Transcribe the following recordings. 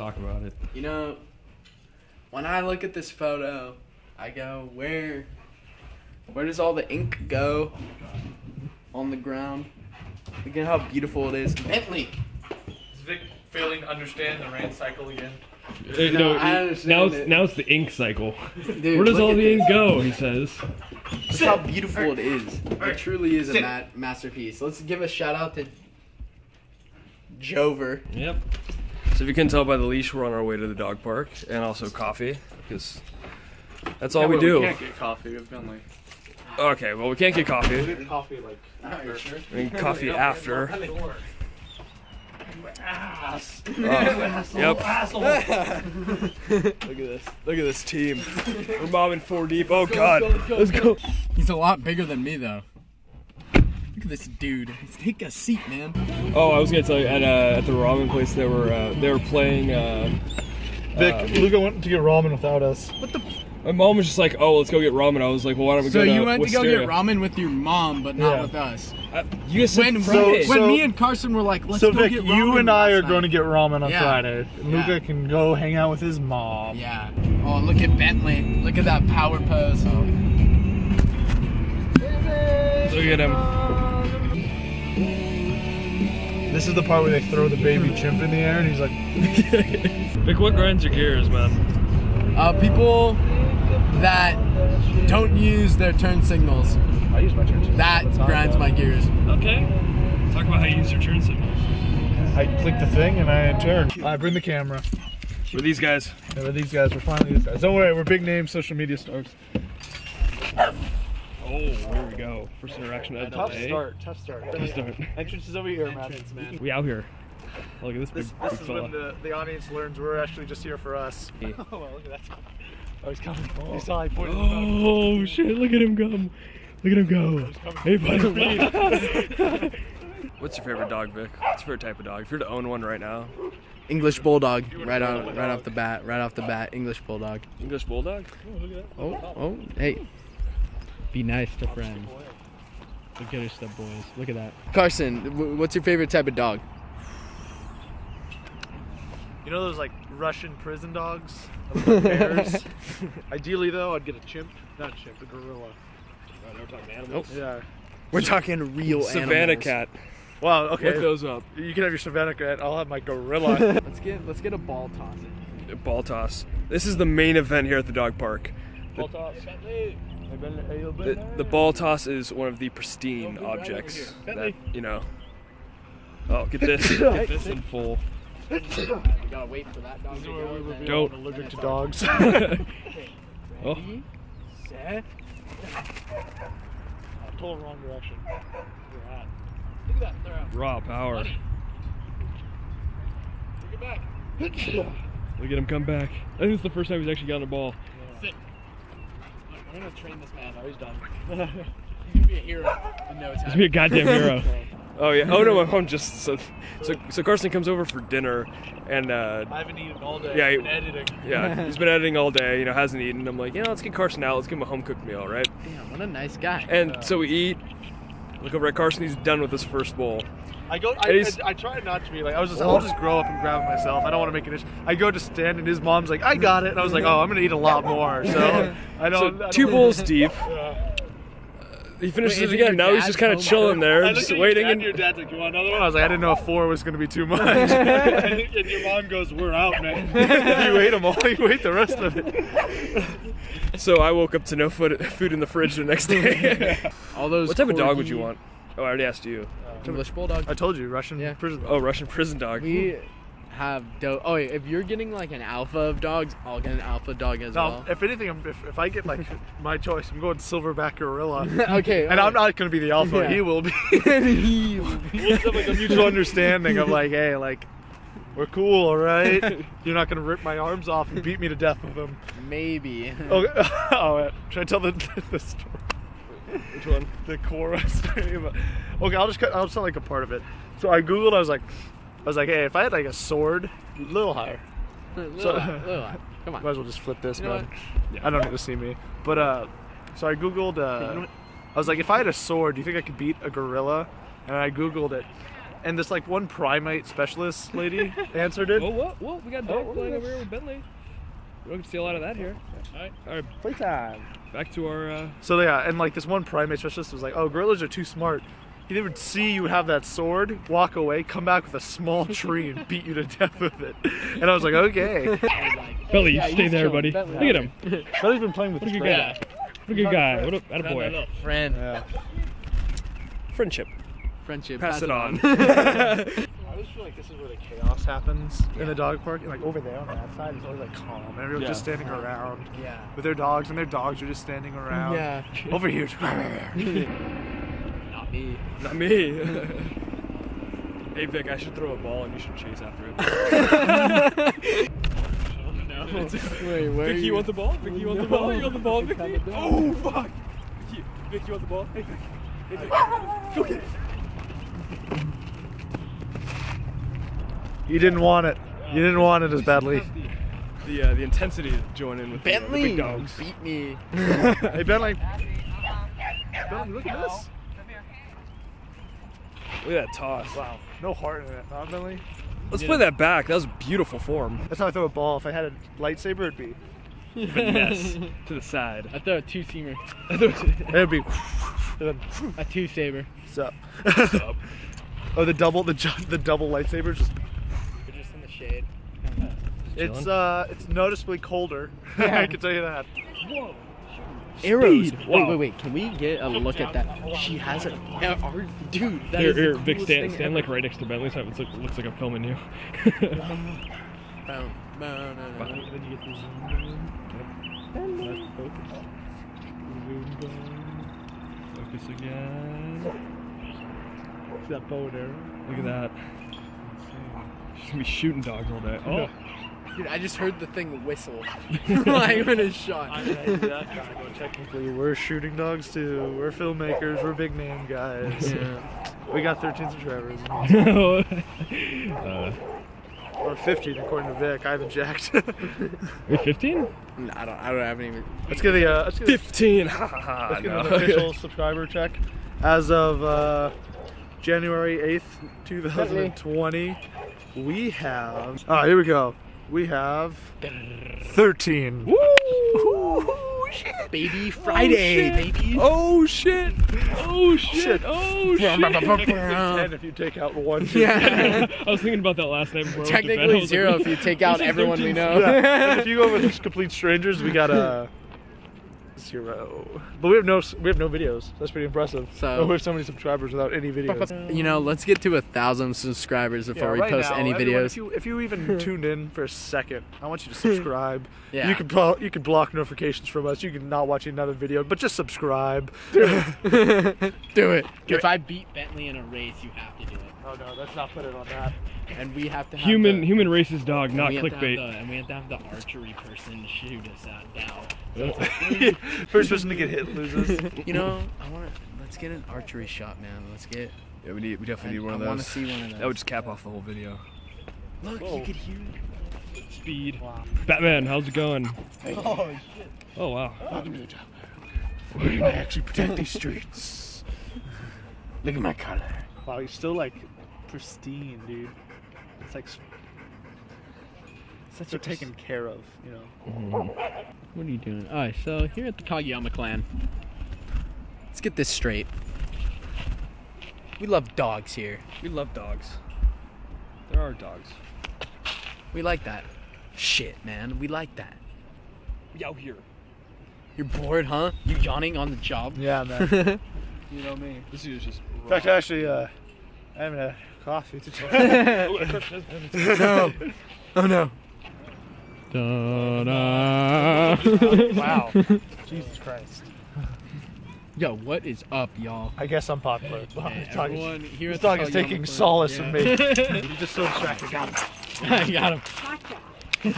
Talk about it. You know, when I look at this photo, I go, where does all the ink go on the ground? Look at how beautiful it is. Bentley! Is Vic failing to understand the rain cycle again? No, I understand now it's the ink cycle. Dude, where does all the ink go, he says. Look how beautiful it is. It truly is a masterpiece. Let's give a shout out to Jover. Yep. So if you couldn't tell by the leash, we're on our way to the dog park, and also coffee, because that's all we do. We can't get coffee with Bentley. Okay, well, we can't get coffee. We get coffee, like, after. Sure? I mean, coffee after. Ass. Asshole. Yep. Asshole. Look at this team. We're mobbing 4 deep. Oh, God. Let's go. He's a lot bigger than me, though. Look at this dude. Take a seat, man. Oh, I was gonna tell you at the ramen place they were playing. Vic, Luca went to get ramen without us. What the? My mom was just like, oh, let's go get ramen. I was like, well, why don't we go to Wisteria? So you went to go get ramen with your mom, but not with us. You guys said Friday. When me and Carson were like, let's go get ramen. So Vic, you and I are going to get ramen on Friday. Luca can go hang out with his mom. Yeah. Oh, look at Bentley. Look at that power pose. Oh. Look at him. This is the part where they throw the baby chimp in the air, and he's like... Vic, what grinds your gears, man? People... that don't use their turn signals. I use my turn signals. That grinds my gears. Okay. Talk about how you use your turn signals. I click the thing and I turn. I bring the camera. We're these guys. Yeah, we're these guys. We're finally these guys. Don't worry, we're big name social media stars. Oh, there we go. First interaction of the day. Tough start. Entrance is over here, man. We out here. Look at this big fella. This is when the audience learns we're actually just here for us. Oh, well, look at that. Oh, he's coming. Oh, he's oh shit, look at him come. Look at him go. Hey, buddy. What's your favorite dog, Vic? What's your favorite type of dog? If you're to own one right now. English Bulldog, right off the bat, English Bulldog. English Bulldog? Oh, look at that. Oh, hey. Be nice to friends. Look at her step boys. Look at that. Carson, what's your favorite type of dog? You know those like Russian prison dogs? Bears. Ideally though, I'd get a chimp. Not a chimp, a gorilla. Oh, we're talking animals? Oh. Yeah. We're talking real savannah animals. Cat. Wow, okay. Look those up. You can have your savannah cat, I'll have my gorilla. let's get a ball toss. A ball toss. This is the main event here at the dog park. Ball toss. The ball toss is one of the pristine objects that, you know. Oh, get this in full. We gotta wait for that dog to go. Don't. I'm allergic to dogs. Oh. Set. Total wrong direction. Look at that. They're out. Raw power. Take it back. Look at him come back. I think it's the first time he's actually gotten a ball. Yeah. Sit. Look, I'm gonna train this man. Oh, he's done. He's gonna be a hero in no time. He's gonna be a goddamn hero. Oh yeah. Oh no, my mom just so Carson comes over for dinner, and I haven't eaten all day. Yeah, he's been editing all day. You know, hasn't eaten. I'm like, you know, let's get Carson out. Let's give him a home cooked meal, right? Damn, what a nice guy. And so we eat. Look over at Carson. He's done with his first bowl. I try not to be like. I'll just grow up and grab it myself. I don't want to make an issue. I go to stand, and his mom's like, I got it. And I was like, oh, I'm gonna eat a lot more. So I don't. So two bowls deep. Yeah. He finishes it again. Now he's just kind of chilling there, just waiting. And your dad's like, "You want another one?" I was like, "I didn't know if 4 was going to be too much." and your mom goes, "We're out, man. You ate them all. You ate the rest of it." So I woke up to no food in the fridge the next day. All those. What type of dog would you want? Oh, I already asked you. English Bulldog. I told you, Russian prison. Oh, Russian prison dog. We have dope. Oh, if you're getting like an alpha of dogs, I'll get an alpha dog as well. If anything, if I get like my choice, I'm going silverback gorilla. Okay. And I'm not going to be the alpha. Yeah. He will be. We'll have like a mutual understanding of like, hey, like we're cool, all right? You're not going to rip my arms off and beat me to death with them. Maybe. Okay. Oh, should I tell the story? Which one? The chorus. Okay, I'll just tell like a part of it. So I googled. I was like, hey, if I had like a sword, a little higher. A little higher. Come on. Might as well just flip this, you man. Yeah. I don't need to see me. But, so I Googled, I was like, if I had a sword, do you think I could beat a gorilla? And I Googled it. And this like one primate specialist lady answered it. Oh, whoa, we got dog playing over here with Bentley. We don't see a lot of that here. All right. Playtime. Back to our. So yeah, and like this one primate specialist was like, "Oh, gorillas are too smart. He'd even see you have that sword, walk away, come back with a small tree and beat you to death with it." And I was like, "Okay." Bentley, you stay there, buddy. Bentley. Look at him. Bentley's been playing with his friend. What a good guy. What a boy. Friend. Yeah. Friendship. Pass it on. I just feel like this is where the chaos happens in the dog park, and like over there on that side is always like calm. Everyone's just standing around with their dogs, and their dogs are just standing around. Yeah. Over here. Not me. Hey Vic, I should throw a ball and you should chase after it. Wait, where Vic, you want the ball? Vic, you want the ball? You want the ball, Vicky? Oh fuck! Vic, you want the ball? Hey Vic. Go get it. You didn't want it. You didn't want it as badly. The intensity to join in with Bentley, the big dogs. Beat me. Hey Bentley. Bentley, look at this. Look at that toss. Wow. No heart in it, huh, Bentley? Let's play that back. That was a beautiful form. That's how I throw a ball. If I had a lightsaber, it'd be finesse to the side. I throw a two-seamer. It'd be a two-saber. Sup. Oh, the double lightsaber just. We're just in the shade. It's noticeably colder. Yeah. I can tell you that. Whoa. Arrows. Wow. Wait. Can we get a look at that? She has it. Dude, that is the coolest Vic, stand like right next to Bentley's. So it looks like I'm filming you. Focus again. It's that bow and arrow. Look at that. She's gonna be shooting dogs all day. Oh. Dude, I just heard the thing whistle. I'm in a shot. I mean, technically, we're shooting dogs too. We're filmmakers. We're big name guys. Yeah. We got 13 subscribers. Or 15, according to Vic. I haven't jacked. You're 15? No, I don't have any. Let's get 15. Let's get an official subscriber check. As of January 8th, 2020, we have. All right, here we go. We have 13. Woo! Oh, shit. Baby Friday, baby. Oh shit! Oh shit! Oh shit! Ten if you take out one. Yeah. I was thinking about that last night. Before technically zero if you take out everyone 13. We know. Yeah. If you go with complete strangers, we got a zero. But we have no videos. That's pretty impressive. So we have so many subscribers without any videos. You know, let's get to 1,000 subscribers before we post any videos. If you even tuned in for a second, I want you to subscribe. Yeah. You can block notifications from us. You can not watch another video, but just subscribe. Do it. Do it. If I beat Bentley in a race, you have to do it. Oh no, let's not put it on that. And we have to have human races dog, not clickbait. And we have to have the archery person shoot us out. So first person to get hit loses. You know, let's get an archery shot, man. Let's get. Yeah, we definitely need one of those. I want to see one of those. That would just cap off the whole video. Look, whoa. You could hear speed. Wow. Batman, how's it going? Hey. Oh shit. Oh wow. Welcome to the job. We're gonna actually protect these streets. Look at my color. Wow, he's still like pristine, dude. It's like such a taken care of, you know. What are you doing? All right, so here at the Kaguyama Clan, let's get this straight. We love dogs here. We love dogs. There are dogs. We like that. Shit, man, we like that. We out here. You're bored, huh? You yawning on the job? Yeah, man. You know me. This dude is just. In fact, actually, I haven't had coffee today. No. Oh no. Da-da. Wow. Jesus Christ. Yo, what is up, y'all? I guess I'm popular. This dog is taking solace in me. He's just so distracted. I got him.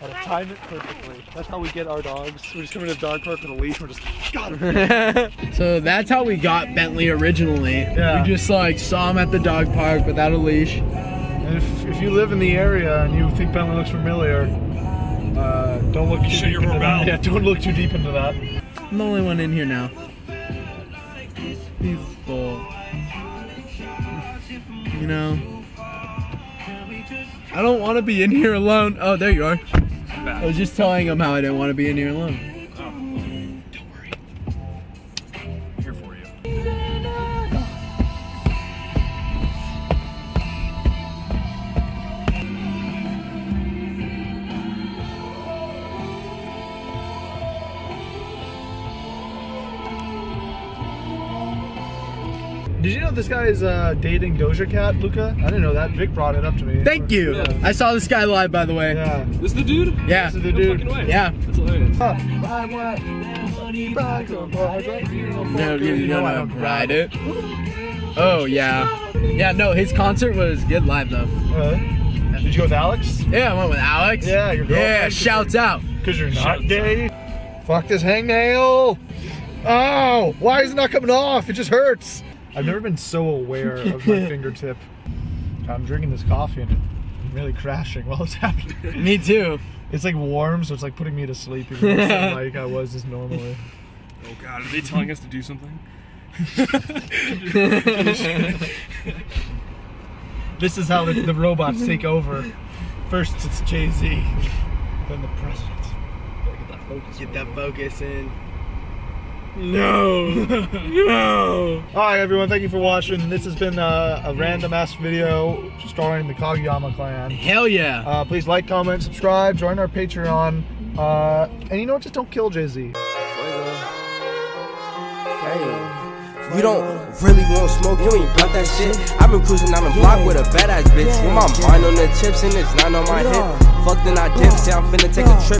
Gotta time it perfectly. That's how we get our dogs. We're just coming to the dog park with a leash. We're just got him. So that's how we got Bentley originally. Yeah. We just like saw him at the dog park without a leash. And if you live in the area and you think Bentley looks familiar, don't look too deep into that. Yeah, don't look too deep into that. I'm the only one in here now. Peaceful. know? I don't want to be in here alone. Oh, there you are. I was just telling him how I didn't want to be in here alone. Oh, don't worry. I'm here for you. Did you know this guy is dating Doja Cat, Luca? I didn't know that. Vic brought it up to me. Thank you. Yeah. I saw this guy live, by the way. Yeah. This is the dude? Yeah. This is the dude. No fucking way. Yeah. That's hilarious. No, you don't ride it. Oh, yeah. Yeah, no, his concert was good live, though. Did you go with Alex? Yeah, I went with Alex. Yeah, your girlfriend. Yeah, shouts out. Because you're not gay. Fuck this hangnail. Oh, why is it not coming off? It just hurts. I've never been so aware of my fingertip. I'm drinking this coffee and I'm really crashing while it's happening. Me too. It's like warm, so it's like putting me to sleep even like I was just normally. Oh god, are they telling us to do something? This is how the robots take over. First it's Jay-Z, then the president. Gotta get that focus. Get that focus in. No! No! Alright everyone, thank you for watching. This has been a random ass video starring the Kaguyama Clan. Hell yeah! Please like, comment, subscribe, join our Patreon. And you know what, just don't kill Jay-Z. You don't really want smoke, you ain't blunt that shit. I've been cruising on the block with a badass bitch. With my mind on the chips and it's not on my hip. Fuck then I dip, say I'm finna take a trip.